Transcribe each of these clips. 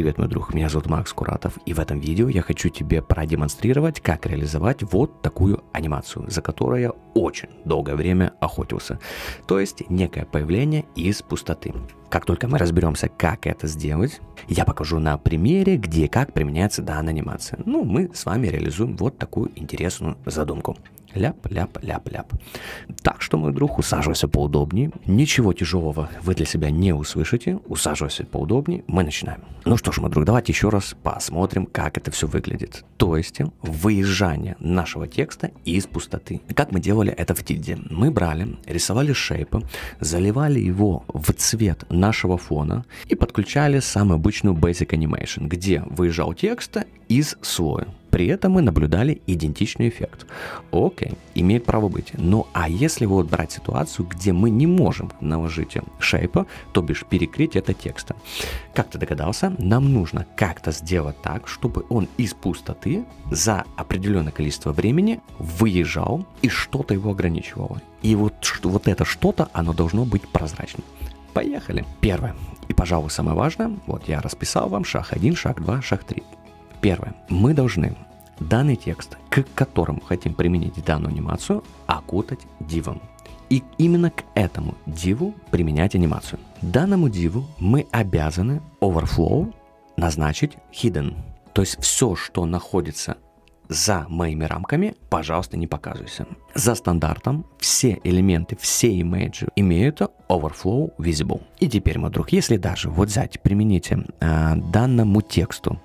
Привет, мой друг, меня зовут Макс Куратов, и в этом видео я хочу тебе продемонстрировать, как реализовать вот такую анимацию, за которую я очень долгое время охотился, то есть некое появление из пустоты. Как только мы разберемся, как это сделать, я покажу на примере, где и как применяется данная анимация. Ну, мы с вами реализуем вот такую интересную задумку. Ляп-ляп-ляп-ляп. Так что, мой друг, усаживайся поудобнее. Ничего тяжелого вы для себя не услышите. Усаживайся поудобнее. Мы начинаем. Ну что ж, мой друг, давайте еще раз посмотрим, как это все выглядит. То есть, выезжание нашего текста из пустоты. И как мы делали это в Тильде? Мы брали, рисовали шейпы, заливали его в цвет нашего фона и подключали самую обычную Basic Animation, где выезжал текст из слоя. При этом мы наблюдали идентичный эффект. Окей, имеет право быть. Ну а если вот брать ситуацию, где мы не можем наложить шейпа, то бишь перекрыть это текстом. Как ты догадался, нам нужно как-то сделать так, чтобы он из пустоты за определенное количество времени выезжал и что-то его ограничивало. И вот это что-то, оно должно быть прозрачным. Поехали. Первое. И, пожалуй, самое важное. Вот я расписал вам шаг 1, шаг 2, шаг 3. Первое. Мы должны данный текст, к которому хотим применить данную анимацию, окутать дивом. И именно к этому диву применять анимацию. Данному диву мы обязаны overflow назначить hidden. То есть все, что находится за моими рамками, пожалуйста, не показывайся. За стандартом все элементы, все имейджи имеют overflow visible. И теперь, мой друг, если даже вот взять, примените данному тексту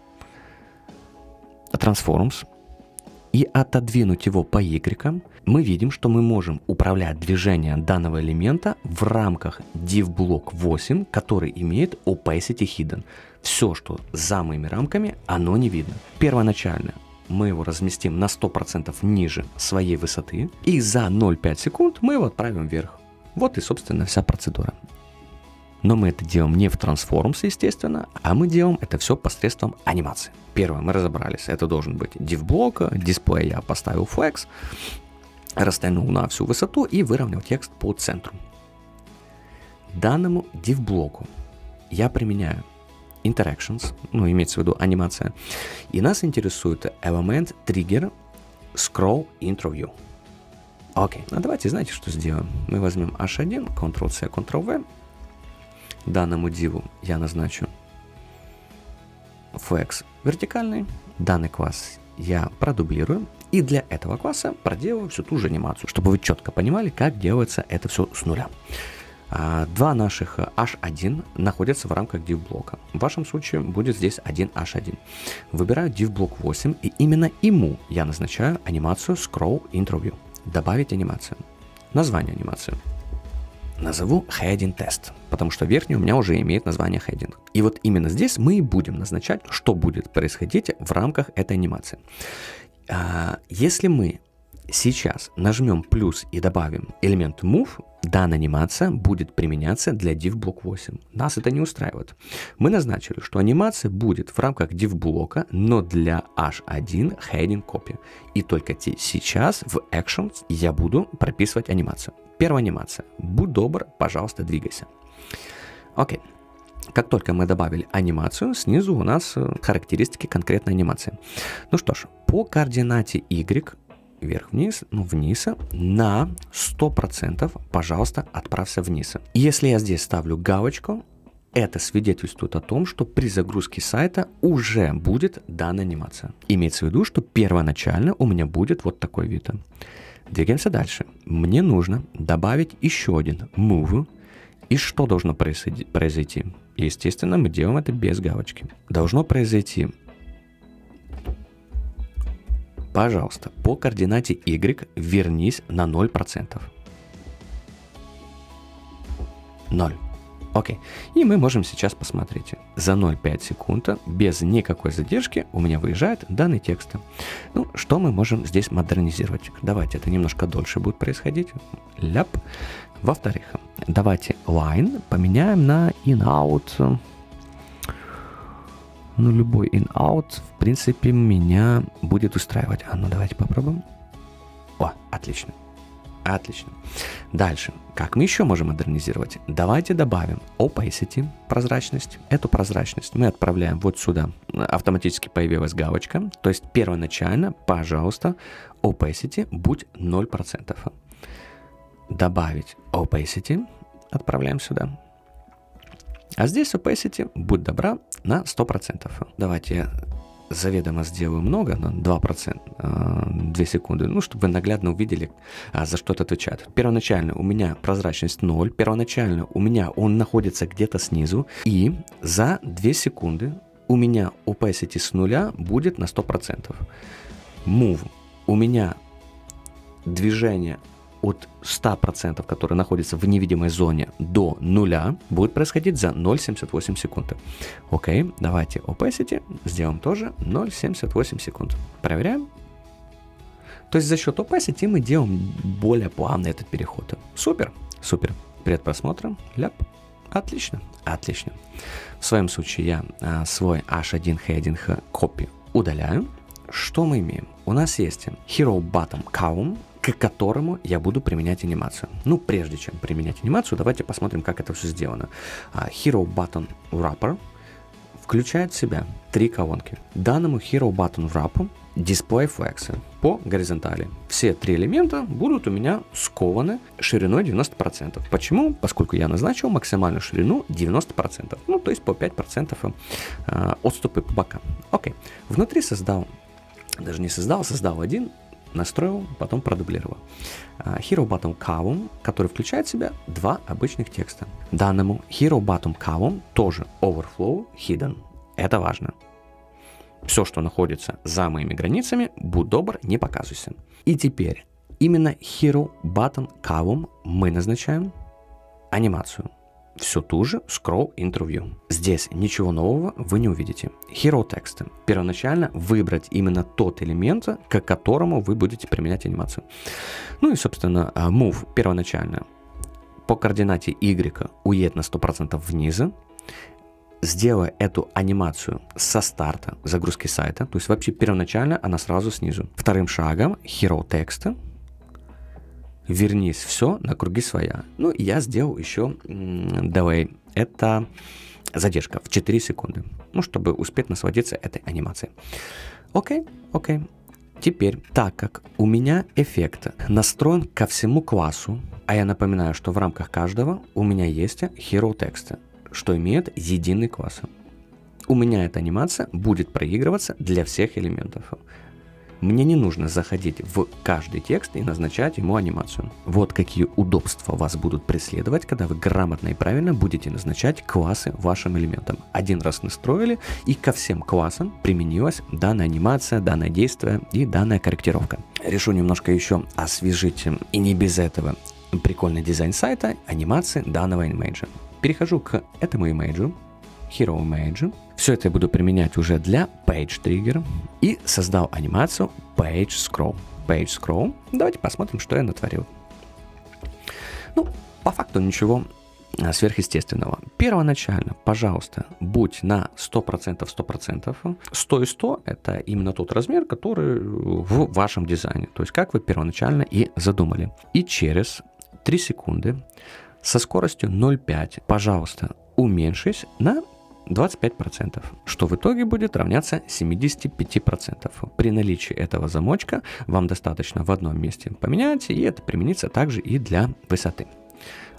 Transforms и отодвинуть его по Y, мы видим, что мы можем управлять движением данного элемента в рамках div-блок 8, который имеет opacity hidden. Все, что за моими рамками, оно не видно. Первоначально мы его разместим на 100% ниже своей высоты, и за 0,5 секунд мы его отправим вверх. Вот и, собственно, вся процедура. Но мы это делаем не в Transforms, естественно, а мы делаем это все посредством анимации. Первое, мы разобрались, это должен быть div-блок, дисплей я поставил flex, растянул на всю высоту и выровнял текст по центру. Данному div-блоку я применяю interactions, ну, имеется в виду анимация, и нас интересует элемент trigger scroll intro view. Окей, ну давайте, знаете, что сделаем? Мы возьмем H1, Ctrl-C, Ctrl-V, данному диву я назначу flex вертикальный, данный класс я продублирую, и для этого класса проделаю всю ту же анимацию, чтобы вы четко понимали, как делается это все с нуля. Два наших H1 находятся в рамках div-блока. В вашем случае будет здесь 1 H1. Выбираю div-блок 8, и именно ему я назначаю анимацию Scroll Intro View. Добавить анимацию. Название анимации. Назову Heading Test, потому что верхний у меня уже имеет название Heading. И вот именно здесь мы и будем назначать, что будет происходить в рамках этой анимации. Если мы сейчас нажмем плюс и добавим элемент Move, данная анимация будет применяться для div-блок 8. Нас это не устраивает. Мы назначили, что анимация будет в рамках div-блока, но для H1 Heading Copy. И только сейчас в Actions я буду прописывать анимацию. Первая анимация. Будь добр, пожалуйста, двигайся. Окей. Как только мы добавили анимацию, снизу у нас характеристики конкретной анимации. Ну что ж, по координате Y, вверх-вниз, ну вниз, на 100%, пожалуйста, отправься вниз. Если я здесь ставлю галочку, это свидетельствует о том, что при загрузке сайта уже будет данная анимация. Имеется в виду, что первоначально у меня будет вот такой вид. Двигаемся дальше. Мне нужно добавить еще один move. И что должно произойти? Естественно, мы делаем это без галочки. Должно произойти, пожалуйста, по координате Y вернись на 0%. 0. Окей. И мы можем сейчас посмотреть. За 0,5 секунд без никакой задержки у меня выезжают данные тексты. Ну, что мы можем здесь модернизировать? Давайте это немножко дольше будет происходить. Ляп. Во-вторых, давайте line поменяем на in-out. Ну, любой in-out, в принципе, меня будет устраивать. А ну, давайте попробуем. О, отлично. Отлично. Дальше. Как мы еще можем модернизировать? Давайте добавим opacity, прозрачность. Эту прозрачность мы отправляем вот сюда. Автоматически появилась галочка. То есть первоначально, пожалуйста, opacity будь 0%. Добавить opacity. Отправляем сюда. А здесь opacity, будь добра, на 100%. Давайте я заведомо сделаю много, на 2%, 2 секунды, ну, чтобы вы наглядно увидели, за что это отвечает. Первоначально у меня прозрачность 0, первоначально у меня он находится где-то снизу, и за 2 секунды у меня opacity с нуля будет на 100%. Move. У меня движение от 100%, которые находятся в невидимой зоне, до нуля, будет происходить за 0,78 секунды. Окей, давайте opacity сделаем тоже 0,78 секунд. Проверяем. То есть за счет opacity мы делаем более плавный этот переход. Супер, супер. Перед просмотром. Ляп. Отлично, отлично. В своем случае я свой H1H1H копию удаляю. Что мы имеем? У нас есть Hero Button Count, к которому я буду применять анимацию. Ну, прежде чем применять анимацию, давайте посмотрим, как это все сделано. Hero Button Wrapper включает в себя 3 колонки. Данному Hero Button Wrapper Display Flex по горизонтали. Все 3 элемента будут у меня скованы шириной 90%. Почему? Поскольку я назначил максимальную ширину 90%. Ну, то есть по 5% отступы по бокам. Окей. Внутри создал, даже не создал, создал один, настроил, потом продублировал. Hero Button Column, который включает в себя 2 обычных текста. Данному Hero Button Column тоже Overflow Hidden. Это важно. Все, что находится за моими границами, будь добр, не показывайся. И теперь именно Hero Button Column мы назначаем анимацию. Все ту же Scroll Interview. Здесь ничего нового вы не увидите. Hero Text. Первоначально выбрать именно тот элемент, к которому вы будете применять анимацию. Ну и, собственно, Move первоначально по координате Y уедет на 100% вниз. Сделая эту анимацию со старта загрузки сайта, то есть вообще первоначально она сразу снизу. Вторым шагом Hero Text. Вернись все на круги своя. Ну, и я сделал еще delay. Это задержка в 4 секунды. Ну, чтобы успеть насладиться этой анимацией. Окей, окей. Теперь, так как у меня эффект настроен ко всему классу, а я напоминаю, что в рамках каждого у меня есть Hero Text, что имеет единый класс. У меня эта анимация будет проигрываться для всех элементов. Мне не нужно заходить в каждый текст и назначать ему анимацию. Вот какие удобства вас будут преследовать, когда вы грамотно и правильно будете назначать классы вашим элементам. Один раз настроили, и ко всем классам применилась данная анимация, данное действие и данная корректировка. Решу немножко еще освежить, и не без этого, прикольный дизайн сайта, анимации данного имейджа. Перехожу к этому имейджу. Hero Image. Все это я буду применять уже для Page Trigger. И создал анимацию Page Scroll. Page Scroll. Давайте посмотрим, что я натворил. Ну, по факту ничего сверхъестественного. Первоначально, пожалуйста, будь на 100%, 100%. 100 и 100 – это именно тот размер, который в вашем дизайне. То есть, как вы первоначально и задумали. И через 3 секунды со скоростью 0,5, пожалуйста, уменьшись на 25%, что в итоге будет равняться 75%. При наличии этого замочка вам достаточно в одном месте поменять, и это применится также и для высоты.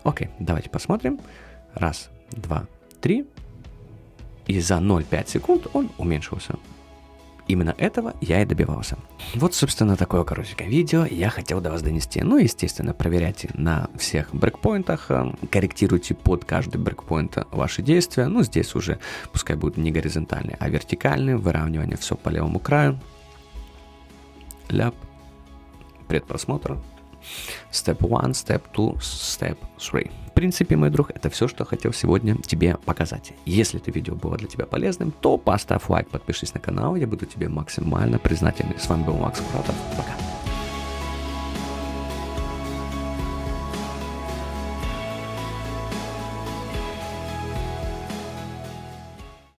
Окей, давайте посмотрим. Раз, два, три. И за 0,5 секунд он уменьшился. Именно этого я и добивался. Вот, собственно, такое коротенькое видео я хотел до вас донести. Ну, естественно, проверяйте на всех брейкпоинтах, корректируйте под каждый брейкпоинт ваши действия. Ну, здесь уже пускай будут не горизонтальные, а вертикальные, выравнивание все по левому краю. Ляп. Предпросмотр. Step 1, Step 2, Step 3. В принципе, мой друг, это все, что хотел сегодня тебе показать. Если это видео было для тебя полезным, то поставь лайк, подпишись на канал, я буду тебе максимально признателен. С вами был Макс Куратов. Пока.